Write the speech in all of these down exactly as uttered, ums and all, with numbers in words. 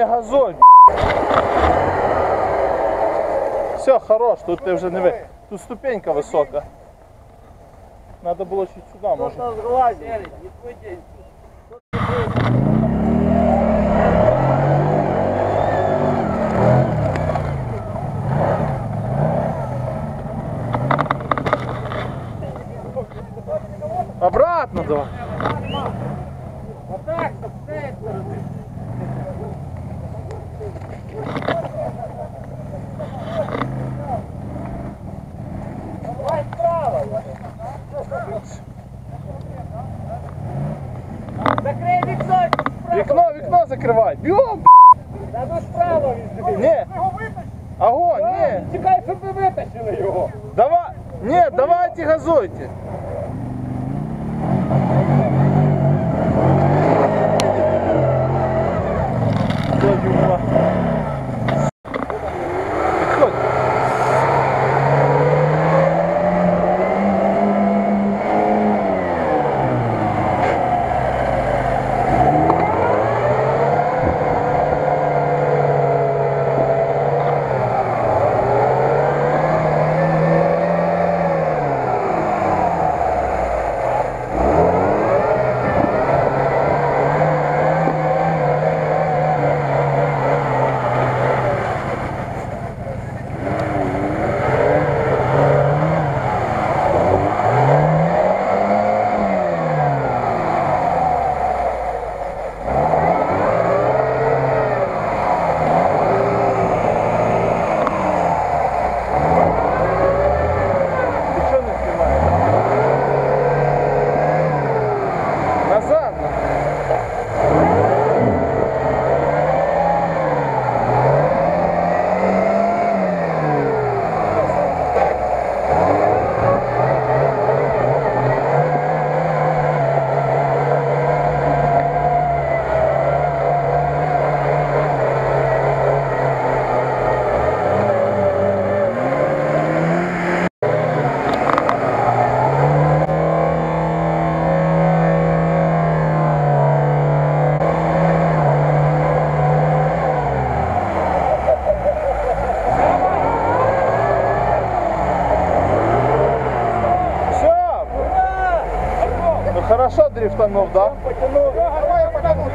не газуй. Все, хорош, тут ты уже не вы. Тут ступенька высока. Надо было чуть сюда, может. Обратно давай. Закрой вікно, вікно, вікно закривай. Бьом, да тут справа візьми. Ні. Аго, ні. Чекай, щоб ви витащили його. Давай. Ні, давайте газуйте. Хорошо дрифтанул, да? Потянул. Давай я покажу.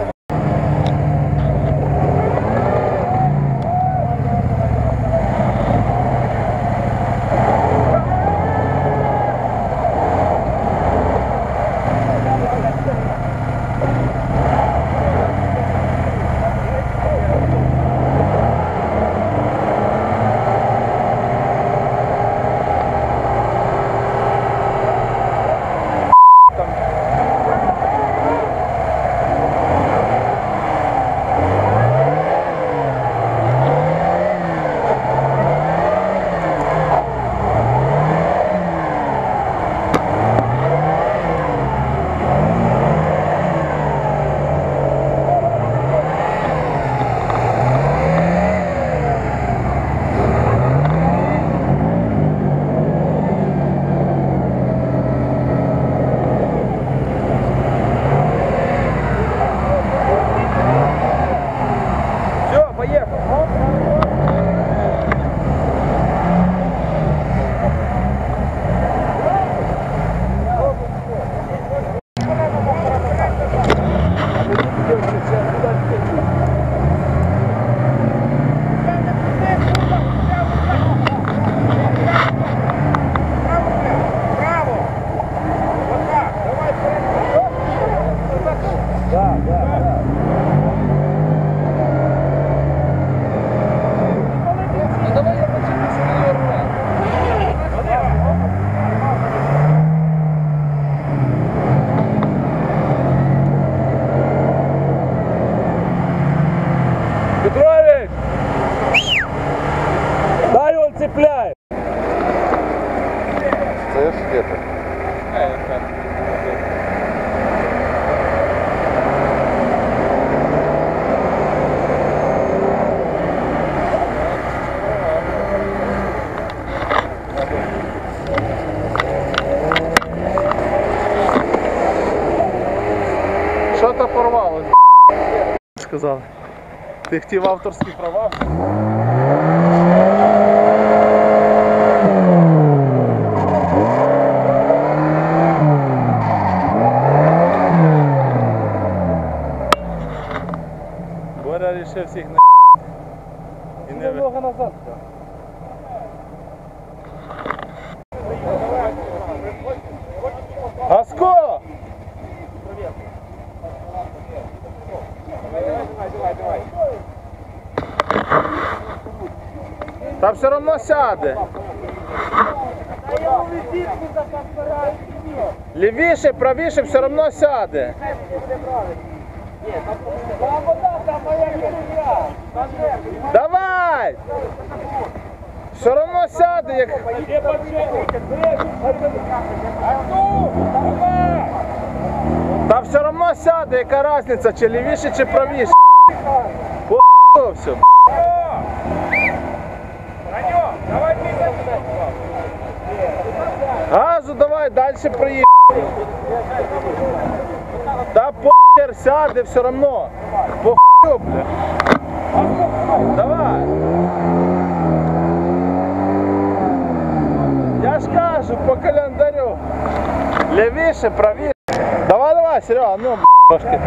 Что-то порвалось, сказал. Ти хотів авторські права? Боря рішив всіх на***. Це довго назад. Аско! Там все равно сяде. Лівіше, правіше, все равно сяде. Давай! Все равно сяде, як... Та все равно сяде, яка різниця, чи лівіше, чи правіше. По***ло все. Газу давай, дальше проїдь. Та по***р сяде все равно. По***ло, бля. Давай. Я ж кажу, по календарю. Лівіше, правіше. Давай, давай, Серега, ну, трошки.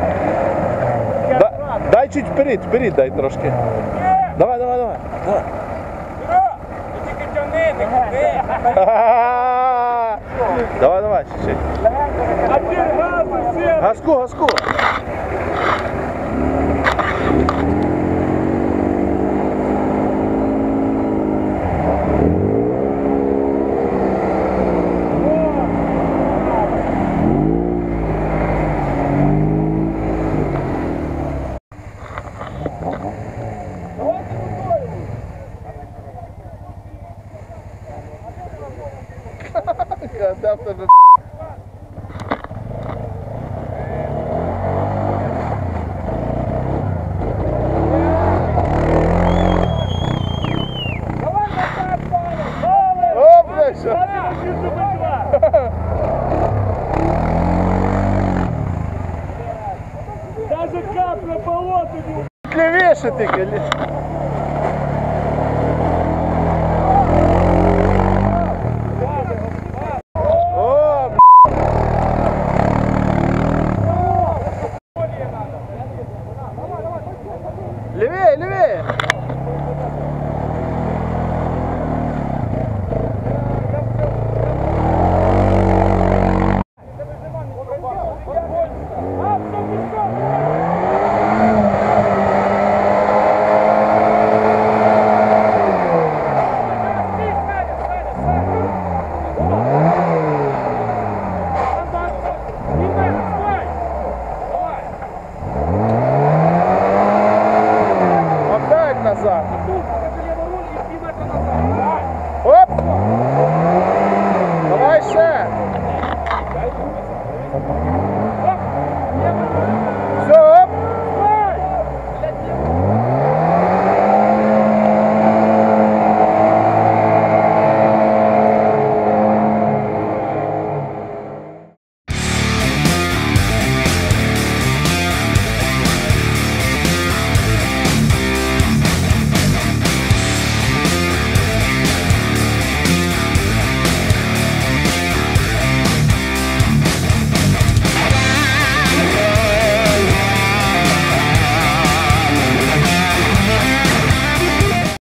Да, дай чуть вперед, вперед дай трошки. Давай, давай, давай. Давай. Давай, давай, чуть-чуть. Газку, газку. Даже капля болота не уб... Левее, ты, конечно.